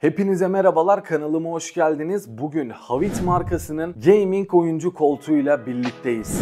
Hepinize merhabalar, kanalıma hoş geldiniz. Bugün Havit markasının gaming oyuncu koltuğuyla birlikteyiz.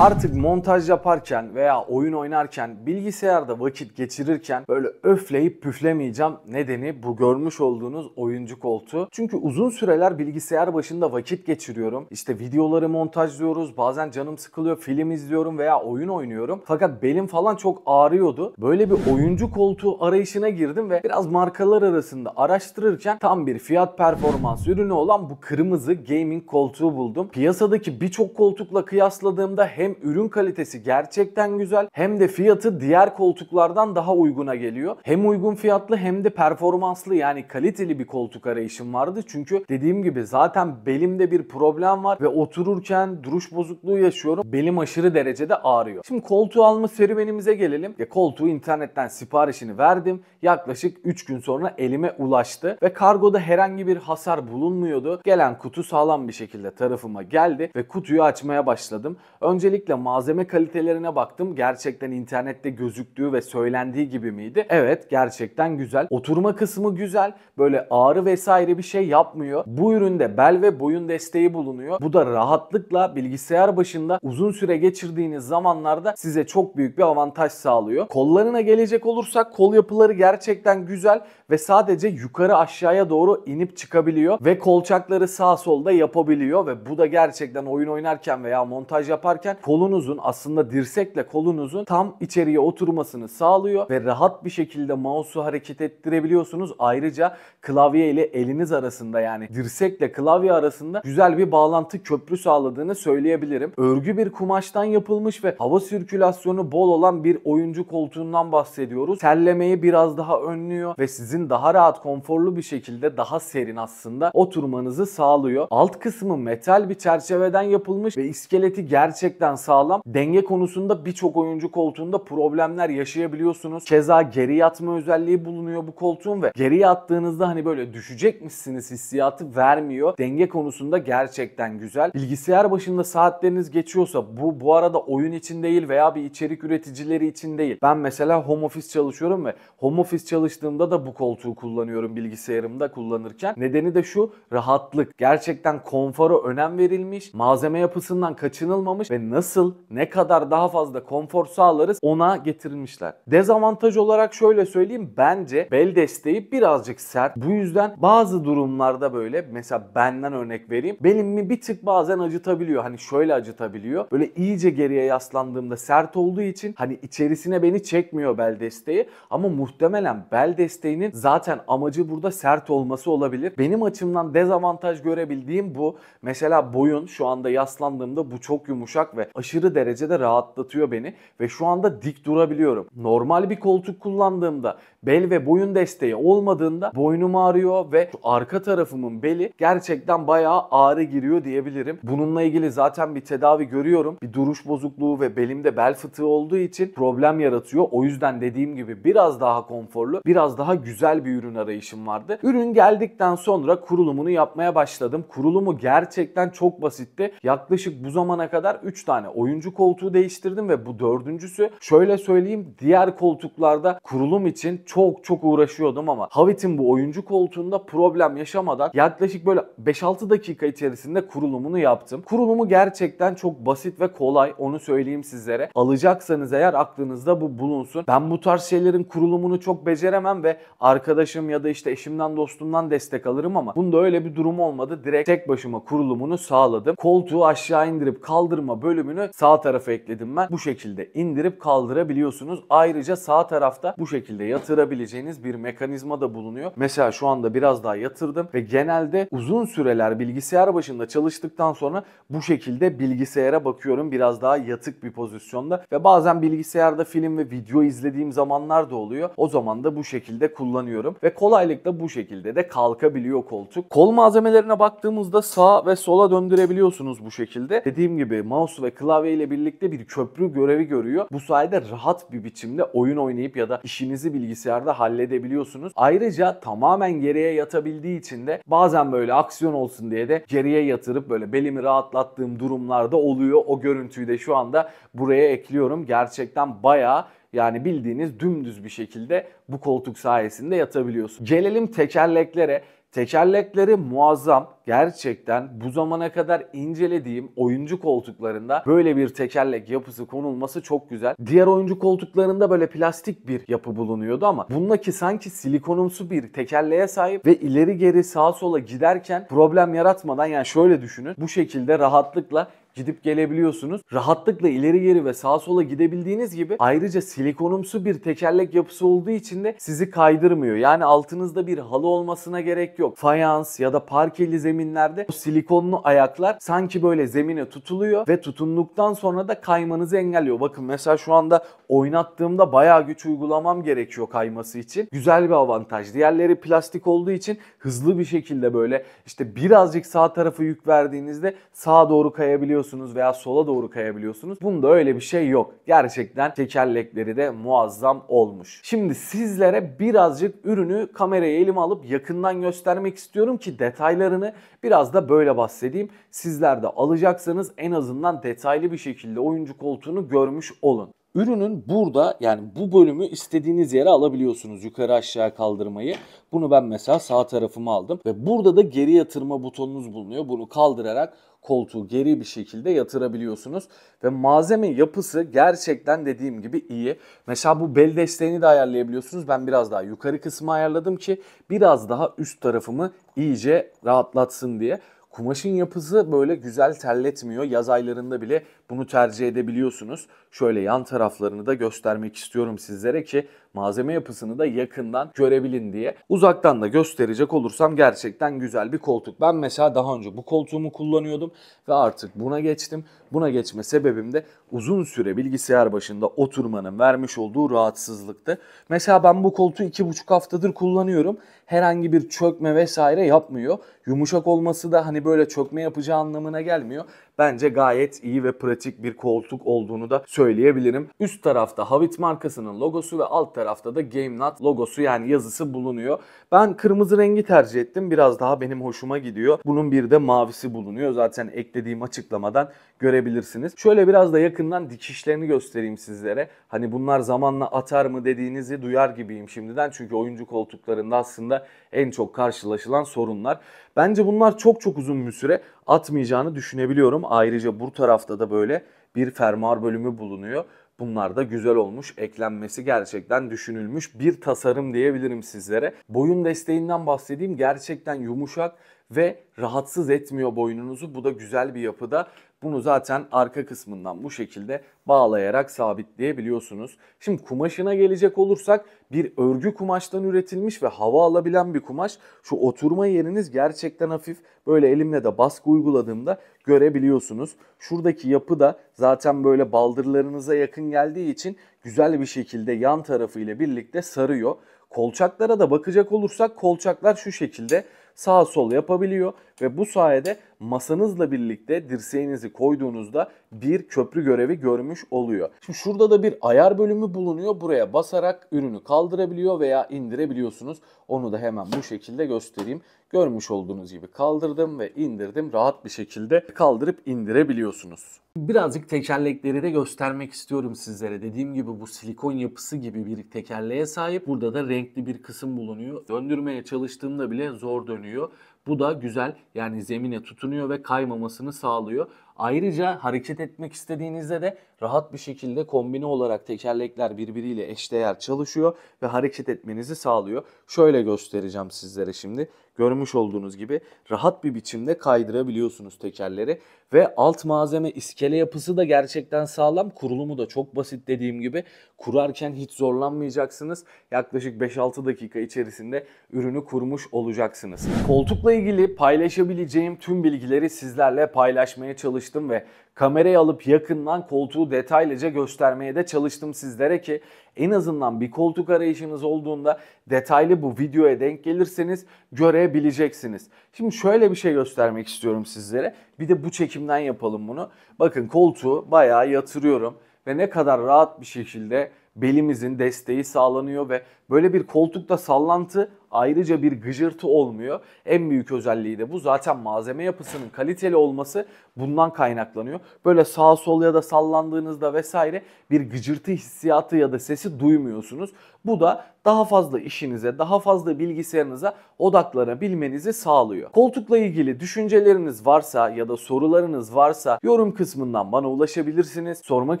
Artık montaj yaparken veya oyun oynarken, bilgisayarda vakit geçirirken böyle öfleyip püflemeyeceğim. Nedeni bu görmüş olduğunuz oyuncu koltuğu. Çünkü uzun süreler bilgisayar başında vakit geçiriyorum. İşte videoları montajlıyoruz, bazen canım sıkılıyor, film izliyorum veya oyun oynuyorum. Fakat belim falan çok ağrıyordu. Böyle bir oyuncu koltuğu arayışına girdim ve biraz markalar arasında araştırırken tam bir fiyat performans ürünü olan bu kırmızı gaming koltuğu buldum. Piyasadaki birçok koltukla kıyasladığımda hem ürün kalitesi gerçekten güzel, hem de fiyatı diğer koltuklardan daha uyguna geliyor. Hem uygun fiyatlı hem de performanslı, yani kaliteli bir koltuk arayışım vardı. Çünkü dediğim gibi zaten belimde bir problem var ve otururken duruş bozukluğu yaşıyorum. Belim aşırı derecede ağrıyor. Şimdi koltuğu alma serüvenimize gelelim. Koltuğu internetten siparişini verdim. Yaklaşık 3 gün sonra elime ulaştı ve kargoda herhangi bir hasar bulunmuyordu. Gelen kutu sağlam bir şekilde tarafıma geldi ve kutuyu açmaya başladım. Öncelikle malzeme kalitelerine baktım. Gerçekten internette gözüktüğü ve söylendiği gibi miydi? Evet, gerçekten güzel. Oturma kısmı güzel. Böyle ağrı vesaire bir şey yapmıyor. Bu üründe bel ve boyun desteği bulunuyor. Bu da rahatlıkla bilgisayar başında uzun süre geçirdiğiniz zamanlarda size çok büyük bir avantaj sağlıyor. Kollarına gelecek olursak, kol yapıları gerçekten güzel ve sadece yukarı aşağıya doğru inip çıkabiliyor ve kolçakları sağ solda yapabiliyor ve bu da gerçekten oyun oynarken veya montaj yaparken kolunuzun, aslında dirsekle kolunuzun tam içeriye oturmasını sağlıyor ve rahat bir şekilde mouse'u hareket ettirebiliyorsunuz. Ayrıca klavye ile eliniz arasında, yani dirsekle klavye arasında güzel bir bağlantı köprü sağladığını söyleyebilirim. Örgü bir kumaştan yapılmış ve hava sirkülasyonu bol olan bir oyuncu koltuğundan bahsediyoruz. Terlemeyi biraz daha önlüyor ve sizin daha rahat, konforlu bir şekilde, daha serin aslında oturmanızı sağlıyor. Alt kısmı metal bir çerçeveden yapılmış ve iskeleti gerçekten sağlam. Denge konusunda birçok oyuncu koltuğunda problemler yaşayabiliyorsunuz. Keza geri yatma özelliği bulunuyor bu koltuğun ve geri yattığınızda hani böyle düşecekmişsiniz hissiyatı vermiyor. Denge konusunda gerçekten güzel. Bilgisayar başında saatleriniz geçiyorsa, bu arada oyun için değil veya bir içerik üreticileri için değil. Ben mesela home office çalışıyorum ve home office çalıştığımda da bu koltuğu kullanıyorum bilgisayarımda kullanırken. Nedeni de şu: rahatlık. Gerçekten konfora önem verilmiş. Malzeme yapısından kaçınılmamış ve nasıl, ne kadar daha fazla konfor sağlarız ona getirilmişler. Dezavantaj olarak şöyle söyleyeyim, bence bel desteği birazcık sert. Bu yüzden bazı durumlarda, böyle mesela benden örnek vereyim, belimi bir tık bazen acıtabiliyor. Hani şöyle acıtabiliyor, böyle iyice geriye yaslandığımda sert olduğu için hani içerisine beni çekmiyor bel desteği. Ama muhtemelen bel desteğinin zaten amacı burada sert olması olabilir. Benim açımdan dezavantaj görebildiğim bu. Mesela boyun, şu anda yaslandığımda bu çok yumuşak ve aşırı derecede rahatlatıyor beni ve şu anda dik durabiliyorum. Normal bir koltuk kullandığımda, bel ve boyun desteği olmadığında boynum ağrıyor ve arka tarafımın beli gerçekten bayağı ağrı giriyor diyebilirim. Bununla ilgili zaten bir tedavi görüyorum. Bir duruş bozukluğu ve belimde bel fıtığı olduğu için problem yaratıyor. O yüzden dediğim gibi biraz daha konforlu, biraz daha güzel bir ürün arayışım vardı. Ürün geldikten sonra kurulumunu yapmaya başladım. Kurulumu gerçekten çok basitti. Yaklaşık bu zamana kadar 3 tane oyuncu koltuğu değiştirdim ve bu dördüncüsü. Şöyle söyleyeyim, diğer koltuklarda kurulum için çok uğraşıyordum ama Havit'in bu oyuncu koltuğunda problem yaşamadan yaklaşık böyle 5-6 dakika içerisinde kurulumunu yaptım. Kurulumu gerçekten çok basit ve kolay, onu söyleyeyim sizlere. Alacaksanız eğer aklınızda bu bulunsun. Ben bu tarz şeylerin kurulumunu çok beceremem ve arkadaşım ya da işte eşimden, dostumdan destek alırım ama bunda öyle bir durum olmadı. Direkt tek başıma kurulumunu sağladım. Koltuğu aşağı indirip kaldırmadım bölümünü sağ tarafa ekledim ben. Bu şekilde indirip kaldırabiliyorsunuz. Ayrıca sağ tarafta bu şekilde yatırabileceğiniz bir mekanizma da bulunuyor. Mesela şu anda biraz daha yatırdım ve genelde uzun süreler bilgisayar başında çalıştıktan sonra bu şekilde bilgisayara bakıyorum, biraz daha yatık bir pozisyonda ve bazen bilgisayarda film ve video izlediğim zamanlar da oluyor. O zaman da bu şekilde kullanıyorum ve kolaylıkla bu şekilde de kalkabiliyor koltuk. Kol malzemelerine baktığımızda sağa ve sola döndürebiliyorsunuz bu şekilde. Dediğim gibi mouse ve klavyeyle birlikte bir köprü görevi görüyor. Bu sayede rahat bir biçimde oyun oynayıp ya da işinizi bilgisayarda halledebiliyorsunuz. Ayrıca tamamen geriye yatabildiği için de bazen böyle aksiyon olsun diye de geriye yatırıp böyle belimi rahatlattığım durumlarda oluyor. O görüntüyü de şu anda buraya ekliyorum. Gerçekten bayağı, yani bildiğiniz dümdüz bir şekilde bu koltuk sayesinde yatabiliyorsun. Gelelim tekerleklere. Tekerlekleri muazzam. Gerçekten bu zamana kadar incelediğim oyuncu koltuklarında böyle bir tekerlek yapısı konulması çok güzel. Diğer oyuncu koltuklarında böyle plastik bir yapı bulunuyordu ama bundaki sanki silikonumsu bir tekerleğe sahip ve ileri geri sağa sola giderken problem yaratmadan, yani şöyle düşünün, bu şekilde rahatlıkla gidip gelebiliyorsunuz. Rahatlıkla ileri geri ve sağa sola gidebildiğiniz gibi ayrıca silikonumsu bir tekerlek yapısı olduğu için de sizi kaydırmıyor. Yani altınızda bir halı olmasına gerek yok. Fayans ya da parkeli zeminlerde o silikonlu ayaklar sanki böyle zemine tutuluyor ve tutunduktan sonra da kaymanızı engelliyor. Bakın mesela şu anda oynattığımda bayağı güç uygulamam gerekiyor kayması için. Güzel bir avantaj. Diğerleri plastik olduğu için hızlı bir şekilde böyle işte birazcık sağ tarafa yük verdiğinizde sağa doğru kayabiliyorsunuz veya sola doğru kayabiliyorsunuz. Bunda öyle bir şey yok. Gerçekten tekerlekleri de muazzam olmuş. Şimdi sizlere birazcık ürünü kameraya elime alıp yakından göstermek istiyorum ki detaylarını biraz da böyle bahsedeyim. Sizler de alacaksanız en azından detaylı bir şekilde oyuncu koltuğunu görmüş olun. Ürünün burada, yani bu bölümü istediğiniz yere alabiliyorsunuz, yukarı aşağı kaldırmayı. Bunu ben mesela sağ tarafıma aldım ve burada da geri yatırma butonunuz bulunuyor. Bunu kaldırarak koltuğu geri bir şekilde yatırabiliyorsunuz. Ve malzeme yapısı gerçekten dediğim gibi iyi. Mesela bu bel desteğini de ayarlayabiliyorsunuz. Ben biraz daha yukarı kısmı ayarladım ki biraz daha üst tarafımı iyice rahatlatsın diye. Kumaşın yapısı böyle güzel, terletmiyor. Yaz aylarında bile bunu tercih edebiliyorsunuz. Şöyle yan taraflarını da göstermek istiyorum sizlere ki malzeme yapısını da yakından görebilin diye. Uzaktan da gösterecek olursam gerçekten güzel bir koltuk. Ben mesela daha önce bu koltuğumu kullanıyordum ve artık buna geçtim. Buna geçme sebebim de uzun süre bilgisayar başında oturmanın vermiş olduğu rahatsızlıktı. Mesela ben bu koltuğu 2,5 haftadır kullanıyorum. Herhangi bir çökme vesaire yapmıyor. Yumuşak olması da hani böyle çökme yapacağı anlamına gelmiyor. Bence gayet iyi ve pratik bir koltuk olduğunu da söyleyebilirim. Üst tarafta Havit markasının logosu ve alt tarafta da GameNote logosu, yani yazısı bulunuyor. Ben kırmızı rengi tercih ettim. Biraz daha benim hoşuma gidiyor. Bunun bir de mavisi bulunuyor. Zaten eklediğim açıklamadan görebilirsiniz. Şöyle biraz da yakından dikişlerini göstereyim sizlere. Hani bunlar zamanla atar mı dediğinizi duyar gibiyim şimdiden. Çünkü oyuncu koltuklarında aslında en çok karşılaşılan sorunlar. Bence bunlar çok uzun bir süre atmayacağını düşünebiliyorum. Ayrıca bu tarafta da böyle bir fermuar bölümü bulunuyor. Bunlar da güzel olmuş. Eklenmesi gerçekten düşünülmüş bir tasarım diyebilirim sizlere. Boyun desteğinden bahsedeyim. Gerçekten yumuşak ve rahatsız etmiyor boynunuzu. Bu da güzel bir yapıda. Bunu zaten arka kısmından bu şekilde bağlayarak sabitleyebiliyorsunuz. Şimdi kumaşına gelecek olursak bir örgü kumaştan üretilmiş ve hava alabilen bir kumaş. Şu oturma yeriniz gerçekten hafif. Böyle elimle de baskı uyguladığımda görebiliyorsunuz. Şuradaki yapı da zaten böyle baldırlarınıza yakın geldiği için güzel bir şekilde yan tarafı ile birlikte sarıyor. Kolçaklara da bakacak olursak kolçaklar şu şekilde sağa sol yapabiliyor ve bu sayede masanızla birlikte dirseğinizi koyduğunuzda bir köprü görevi görmüş oluyor. Şimdi şurada da bir ayar bölümü bulunuyor. Buraya basarak ürünü kaldırabiliyor veya indirebiliyorsunuz. Onu da hemen bu şekilde göstereyim. Görmüş olduğunuz gibi kaldırdım ve indirdim. Rahat bir şekilde kaldırıp indirebiliyorsunuz. Birazcık tekerlekleri de göstermek istiyorum sizlere. Dediğim gibi bu silikon yapısı gibi bir tekerleğe sahip. Burada da renkli bir kısım bulunuyor. Döndürmeye çalıştığımda bile zor dönüyor. Bu da güzel, yani zemine tutunuyor ve kaymamasını sağlıyor. Ayrıca hareket etmek istediğinizde de rahat bir şekilde kombine olarak tekerlekler birbiriyle eşdeğer çalışıyor ve hareket etmenizi sağlıyor. Şöyle göstereceğim sizlere şimdi. Görmüş olduğunuz gibi rahat bir biçimde kaydırabiliyorsunuz tekerleri. Ve alt malzeme iskele yapısı da gerçekten sağlam. Kurulumu da çok basit dediğim gibi. Kurarken hiç zorlanmayacaksınız. Yaklaşık 5-6 dakika içerisinde ürünü kurmuş olacaksınız. Koltukla ilgili paylaşabileceğim tüm bilgileri sizlerle paylaşmaya çalışıyorum ve kamerayı alıp yakından koltuğu detaylıca göstermeye de çalıştım sizlere ki en azından bir koltuk arayışınız olduğunda detaylı bu videoya denk gelirseniz görebileceksiniz. Şimdi şöyle bir şey göstermek istiyorum sizlere. Bir de bu çekimden yapalım bunu. Bakın koltuğu bayağı yatırıyorum ve ne kadar rahat bir şekilde belimizin desteği sağlanıyor ve böyle bir koltukta sallantı, ayrıca bir gıcırtı olmuyor. En büyük özelliği de bu. Zaten malzeme yapısının kaliteli olması bundan kaynaklanıyor. Böyle sağa sola ya da sallandığınızda vesaire bir gıcırtı hissiyatı ya da sesi duymuyorsunuz. Bu da daha fazla işinize, daha fazla bilgisayarınıza odaklanabilmenizi sağlıyor. Koltukla ilgili düşünceleriniz varsa ya da sorularınız varsa yorum kısmından bana ulaşabilirsiniz. Sormak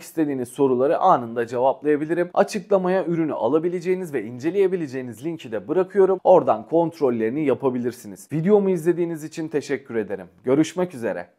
istediğiniz soruları anında cevaplayabilirim. Açıklamaya ürünü alabileceğiniz ve inceleyebileceğiniz linki de bırakıyorum. Oradan kontrollerini yapabilirsiniz. Videomu izlediğiniz için teşekkür ederim. Görüşmek üzere.